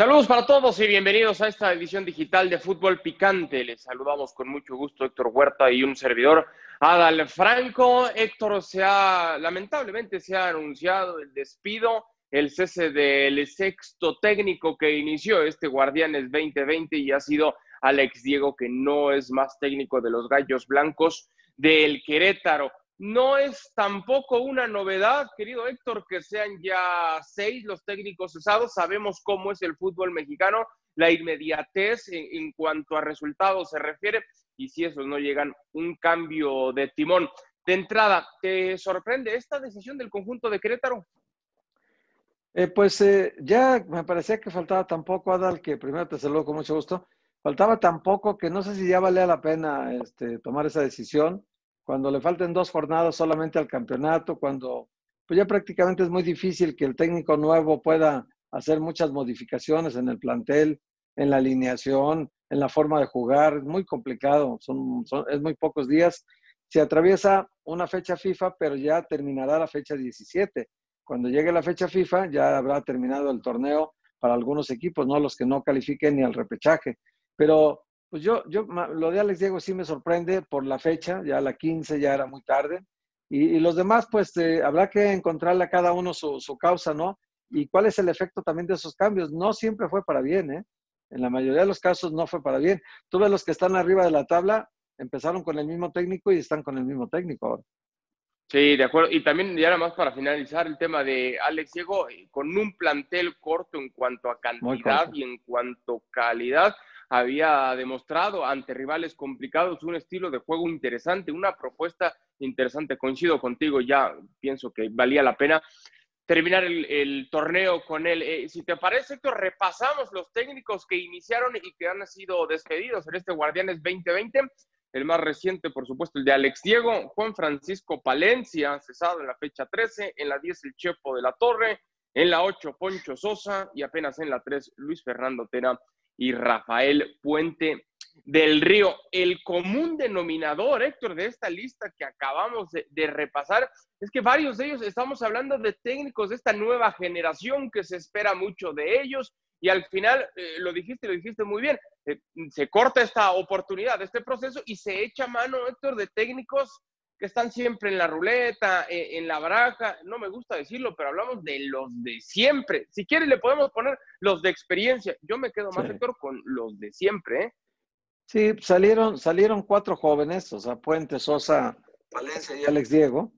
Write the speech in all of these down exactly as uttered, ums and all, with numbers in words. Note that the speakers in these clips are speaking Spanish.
Saludos para todos y bienvenidos a esta edición digital de Fútbol Picante. Les saludamos con mucho gusto Héctor Huerta y un servidor, Adal Franco. Héctor, se ha, lamentablemente se ha anunciado el despido, el cese del sexto técnico que inició este Guardianes veinte veinte y ha sido Alex Diego, que no es más técnico de los Gallos Blancos del Querétaro. No es tampoco una novedad, querido Héctor, que sean ya seis los técnicos cesados. Sabemos cómo es el fútbol mexicano, la inmediatez en, en cuanto a resultados se refiere, y si esos no llegan, un cambio de timón. De entrada, ¿te sorprende esta decisión del conjunto de Querétaro? Eh, pues eh, ya me parecía que faltaba tampoco, Adal, que primero te saludo con mucho gusto. Faltaba tampoco, que no sé si ya valía la pena este, tomar esa decisión. Cuando le falten dos jornadas solamente al campeonato, cuando pues ya prácticamente es muy difícil que el técnico nuevo pueda hacer muchas modificaciones en el plantel, en la alineación, en la forma de jugar, es muy complicado, son, son, es muy pocos días. Se atraviesa una fecha FIFA, pero ya terminará la fecha diecisiete. Cuando llegue la fecha FIFA ya habrá terminado el torneo para algunos equipos, no los que no califiquen ni al repechaje. Pero pues yo, yo, lo de Alex Diego sí me sorprende por la fecha, ya la quince ya era muy tarde, y, y los demás pues eh, habrá que encontrarle a cada uno su, su causa, ¿no? Y cuál es el efecto también de esos cambios. No siempre fue para bien, ¿eh? En la mayoría de los casos no fue para bien. Tú ves los que están arriba de la tabla, empezaron con el mismo técnico y están con el mismo técnico ahora. Sí, de acuerdo. Y también, ya nada más para finalizar el tema de Alex Diego, con un plantel corto en cuanto a cantidad y en cuanto a calidad, había demostrado ante rivales complicados un estilo de juego interesante, una propuesta interesante. Coincido contigo, ya pienso que valía la pena terminar el, el torneo con él. Eh, si te parece, Héctor, repasamos los técnicos que iniciaron y que han sido despedidos en este Guardianes veinte veinte. El más reciente, por supuesto, el de Alex Diego. Juan Francisco Palencia, cesado en la fecha trece. En la diez, el Chepo de la Torre. En la ocho, Poncho Sosa. Y apenas en la tres, Luis Fernando Tena y Rafael Puente del Río. El común denominador, Héctor, de esta lista que acabamos de, de repasar, es que varios de ellos, estamos hablando de técnicos de esta nueva generación que se espera mucho de ellos, y al final, eh, lo dijiste, lo dijiste muy bien, eh, se corta esta oportunidad, este proceso, y se echa mano, Héctor, de técnicos que están siempre en la ruleta, eh, en la baraja. No me gusta decirlo, pero hablamos de los de siempre. Si quieres le podemos poner los de experiencia. Yo me quedo más, sí, Héctor, con los de siempre, ¿eh? Sí, salieron, salieron cuatro jóvenes, o sea, Puente, Sosa, Valencia y Alex Diego.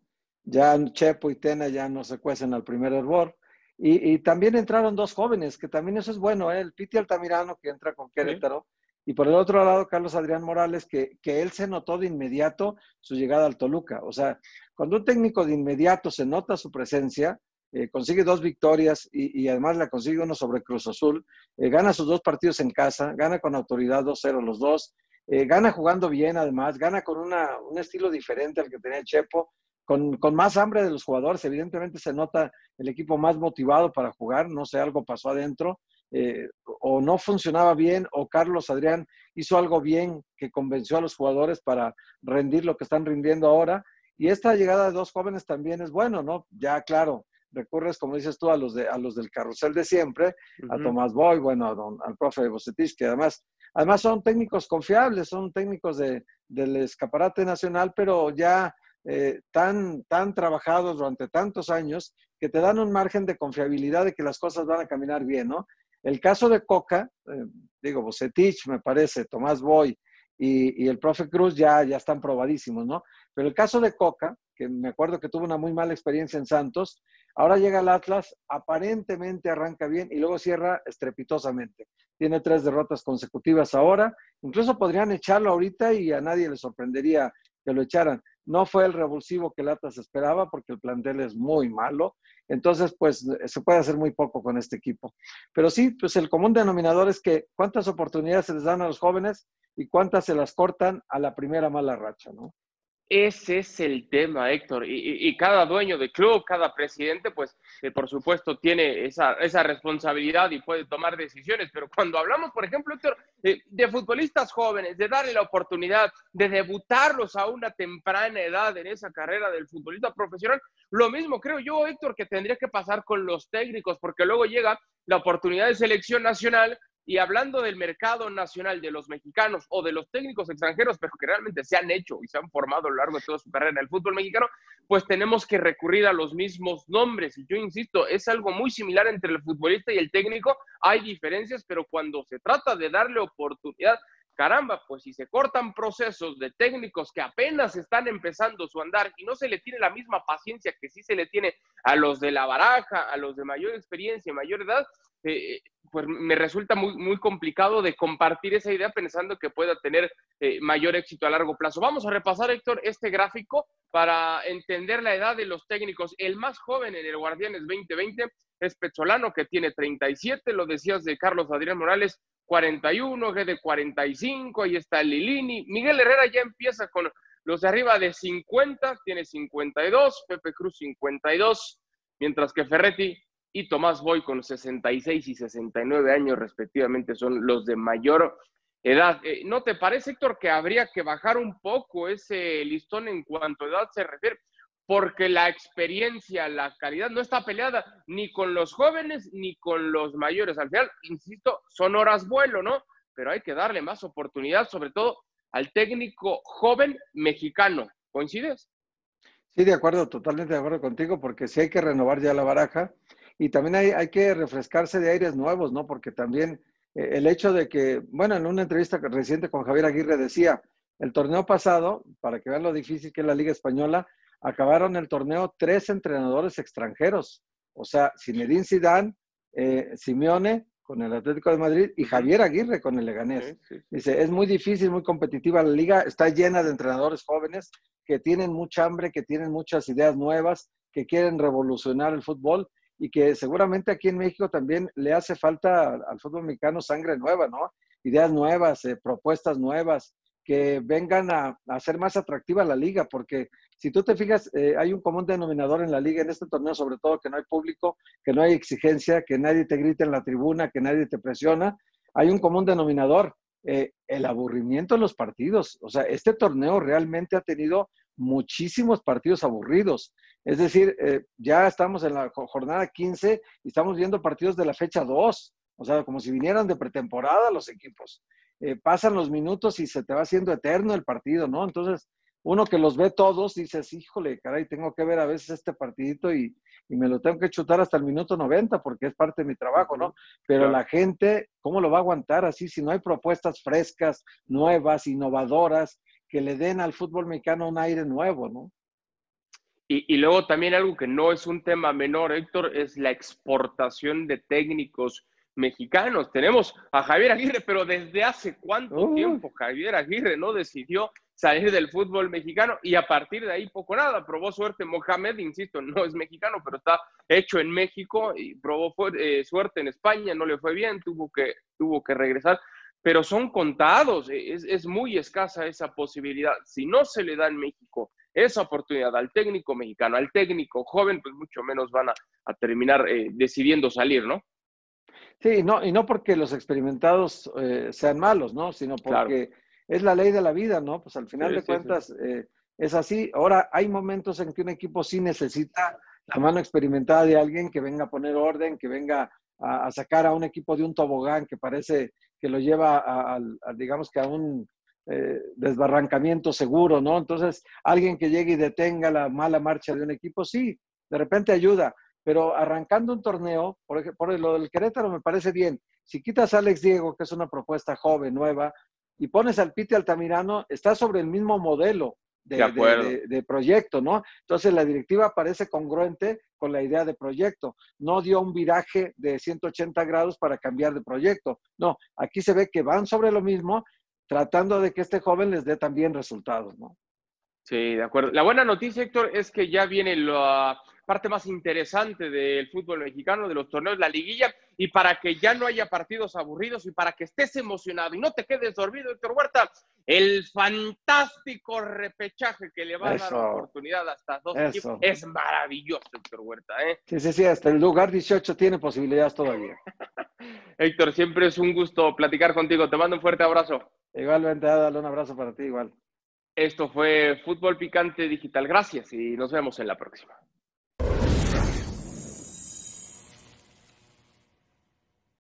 Ya Chepo y Tena ya no se cuecen al primer hervor. Y, y también entraron dos jóvenes, que también eso es bueno, ¿eh? El Piti Altamirano, que entra con Querétaro. Sí. Y por el otro lado, Carlos Adrián Morales, que, que él se notó de inmediato su llegada al Toluca. O sea, cuando un técnico de inmediato se nota su presencia, eh, consigue dos victorias y, y además la consigue uno sobre Cruz Azul, eh, gana sus dos partidos en casa, gana con autoridad dos cero los dos, eh, gana jugando bien además, gana con una, un estilo diferente al que tenía Chepo, con, con más hambre de los jugadores. Evidentemente se nota el equipo más motivado para jugar, no sé, algo pasó adentro. Eh, o no funcionaba bien, o Carlos Adrián hizo algo bien que convenció a los jugadores para rendir lo que están rindiendo ahora. Y esta llegada de dos jóvenes también es bueno, ¿no? Ya, claro, recurres, como dices tú, a los, de, a los del carrusel de siempre, uh-huh. a Tomás Boy, bueno, a don, al profe Vucetich, que además, además son técnicos confiables, son técnicos de, del escaparate nacional, pero ya eh, tan, tan trabajados durante tantos años que te dan un margen de confiabilidad de que las cosas van a caminar bien, ¿no? El caso de Coca, eh, digo, Vucetich, me parece, Tomás Boy y, y el profe Cruz ya, ya están probadísimos, ¿no? Pero el caso de Coca, que me acuerdo que tuvo una muy mala experiencia en Santos, ahora llega al Atlas, aparentemente arranca bien y luego cierra estrepitosamente. Tiene tres derrotas consecutivas ahora. Incluso podrían echarlo ahorita y a nadie le sorprendería que lo echaran. No fue el revulsivo que el Atlas esperaba porque el plantel es muy malo. Entonces, pues, se puede hacer muy poco con este equipo. Pero sí, pues el común denominador es que cuántas oportunidades se les dan a los jóvenes y cuántas se las cortan a la primera mala racha, ¿no? Ese es el tema, Héctor. Y, y, y cada dueño de club, cada presidente, pues, eh, por supuesto, tiene esa, esa responsabilidad y puede tomar decisiones. Pero cuando hablamos, por ejemplo, Héctor, eh, de futbolistas jóvenes, de darle la oportunidad de debutarlos a una temprana edad en esa carrera del futbolista profesional, lo mismo creo yo, Héctor, que tendría que pasar con los técnicos, porque luego llega la oportunidad de selección nacional. Y hablando del mercado nacional, de los mexicanos o de los técnicos extranjeros, pero que realmente se han hecho y se han formado a lo largo de toda su carrera en el fútbol mexicano, pues tenemos que recurrir a los mismos nombres. Y yo insisto, es algo muy similar entre el futbolista y el técnico. Hay diferencias, pero cuando se trata de darle oportunidad, caramba, pues si se cortan procesos de técnicos que apenas están empezando su andar y no se le tiene la misma paciencia que sí se le tiene a los de la baraja, a los de mayor experiencia y mayor edad, eh, pues me resulta muy, muy complicado de compartir esa idea pensando que pueda tener eh, mayor éxito a largo plazo. Vamos a repasar, Héctor, este gráfico para entender la edad de los técnicos. El más joven en el Guardianes veinte veinte es Pezzolano, que tiene treinta y siete, lo decías de Carlos Adrián Morales, cuarenta y uno, que de cuarenta y cinco, ahí está Lilini. Miguel Herrera ya empieza con los de arriba de cincuenta, tiene cincuenta y dos, Pepe Cruz cincuenta y dos, mientras que Ferretti y Tomás Boy con sesenta y seis y sesenta y nueve años respectivamente son los de mayor edad. Eh, ¿No te parece, Héctor, que habría que bajar un poco ese listón en cuanto a edad se refiere? Porque la experiencia, la calidad no está peleada ni con los jóvenes ni con los mayores. Al final, insisto, son horas vuelo, ¿no? Pero hay que darle más oportunidad, sobre todo al técnico joven mexicano. ¿Coincides? Sí, de acuerdo, totalmente de acuerdo contigo, porque sí hay que renovar ya la baraja. Y también hay, hay que refrescarse de aires nuevos, ¿no? Porque también eh, el hecho de que, bueno, en una entrevista reciente con Javier Aguirre decía, el torneo pasado, para que vean lo difícil que es la Liga Española, acabaron el torneo tres entrenadores extranjeros. O sea, Zinedine Zidane, eh, Simeone con el Atlético de Madrid y Javier Aguirre con el Leganés. Sí, sí, sí. Dice, es muy difícil, muy competitiva la liga, está llena de entrenadores jóvenes que tienen mucha hambre, que tienen muchas ideas nuevas, que quieren revolucionar el fútbol. Y que seguramente aquí en México también le hace falta al fútbol mexicano sangre nueva, ¿no? Ideas nuevas, eh, propuestas nuevas, que vengan a hacer más atractiva la liga, porque si tú te fijas, eh, hay un común denominador en la liga, en este torneo sobre todo, que no hay público, que no hay exigencia, que nadie te grita en la tribuna, que nadie te presiona. Hay un común denominador, eh, el aburrimiento en los partidos. O sea, este torneo realmente ha tenido muchísimos partidos aburridos. Es decir, eh, ya estamos en la jornada quince y estamos viendo partidos de la fecha dos. O sea, como si vinieran de pretemporada los equipos. Eh, pasan los minutos y se te va haciendo eterno el partido, ¿no? Entonces, uno que los ve todos, dices, híjole, caray, tengo que ver a veces este partidito y, y me lo tengo que chutar hasta el minuto noventa porque es parte de mi trabajo, ¿no? Pero claro, la gente, ¿cómo lo va a aguantar así si no hay propuestas frescas, nuevas, innovadoras, que le den al fútbol mexicano un aire nuevo, ¿no? Y, y luego también algo que no es un tema menor, Héctor, es la exportación de técnicos mexicanos. Tenemos a Javier Aguirre, pero desde hace cuánto uh. tiempo Javier Aguirre no decidió salir del fútbol mexicano y a partir de ahí poco nada. Probó suerte Mohamed, insisto, no es mexicano, pero está hecho en México y probó eh, suerte en España, no le fue bien, tuvo que, tuvo que regresar. Pero son contados, es, es muy escasa esa posibilidad. Si no se le da en México esa oportunidad al técnico mexicano, al técnico joven, pues mucho menos van a, a terminar eh, decidiendo salir, ¿no? Sí, no, y no porque los experimentados eh, sean malos, ¿no? Sino porque claro, es la ley de la vida, ¿no? Pues al final sí, de sí, cuentas sí. Eh, es así. Ahora, hay momentos en que un equipo sí necesita la mano experimentada de alguien que venga a poner orden, que venga a, a sacar a un equipo de un tobogán que parece que lo lleva a, a, a digamos que a un eh, desbarrancamiento seguro, ¿no? Entonces, alguien que llegue y detenga la mala marcha de un equipo, sí, de repente ayuda, pero arrancando un torneo, por ejemplo, por lo del Querétaro me parece bien, si quitas a Alex Diego, que es una propuesta joven, nueva, y pones al Piti Altamirano, está sobre el mismo modelo de, de, de, de, de proyecto, ¿no? Entonces, la directiva parece congruente con la idea de proyecto. No dio un viraje de ciento ochenta grados para cambiar de proyecto. No, aquí se ve que van sobre lo mismo, tratando de que este joven les dé también resultados, ¿no? Sí, de acuerdo. La buena noticia, Héctor, es que ya viene la parte más interesante del fútbol mexicano, de los torneos, la liguilla, y para que ya no haya partidos aburridos y para que estés emocionado y no te quedes dormido, Héctor Huerta, el fantástico repechaje que le va a Eso. dar la oportunidad a estas dos Eso. equipos es maravilloso, Héctor Huerta, ¿eh? Sí, sí, sí, hasta el lugar dieciocho tiene posibilidades todavía. Héctor, siempre es un gusto platicar contigo. Te mando un fuerte abrazo. Igualmente, Adal, un abrazo para ti igual. Esto fue Fútbol Picante Digital. Gracias y nos vemos en la próxima.